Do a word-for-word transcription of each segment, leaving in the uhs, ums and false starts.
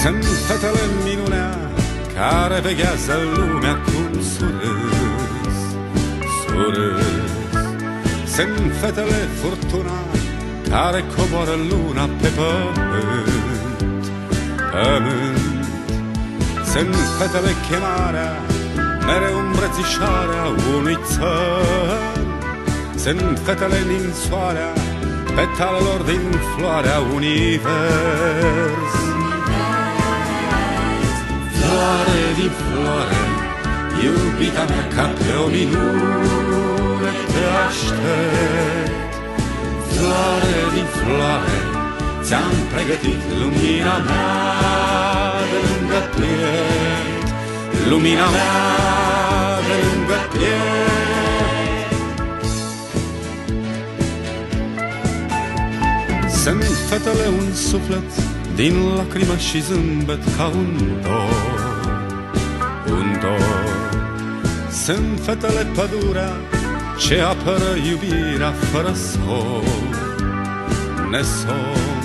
Sântătăle minunea care veghează lumea cu surâs, surâs. Sântătăle furtuna care coboară luna pe pământ, pământ. Sântătăle chemarea, mereu îmbrățișarea unui țăr. Sântătăle ninsoarea petalelor din floarea univers. Floare din floare, iubita mea, ca pe o minune te aștept. Floare din floare, ți-am pregătit lumina mea de lângă piept. Lumina mea de lângă piept. Sunt fetele un suflet din lacrimă și zâmbet ca un dor. Sunt fetele pădurea ce apără iubirea fără somn, nesomn.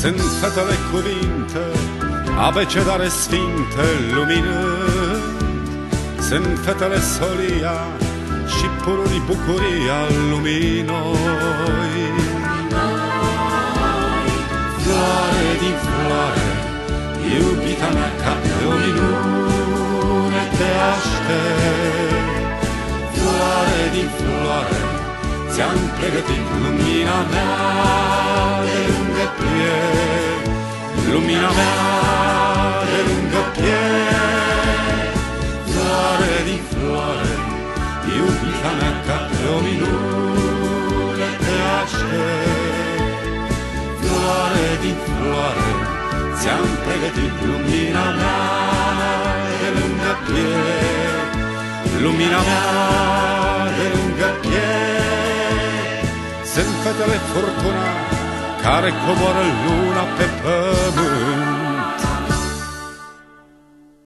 Sunt fetele cuvinte, abecedare sfinte luminând. Sunt fetele solia și pururi bucuria luminoi. Floare din floare, iubita mea, ca pe o minune te aștept. Floare din floare, ți-am pregătit lumina mea de lângă piept. Lumina mea de lângă piept. Floare din floare, iubita mea, ca pe o minune te aștept. Floare din floare, ți-am pregătit lumina mea de lângă piept. Lumina mea de lângă piept. Sunt fetele furtuna care coboară luna pe pământ.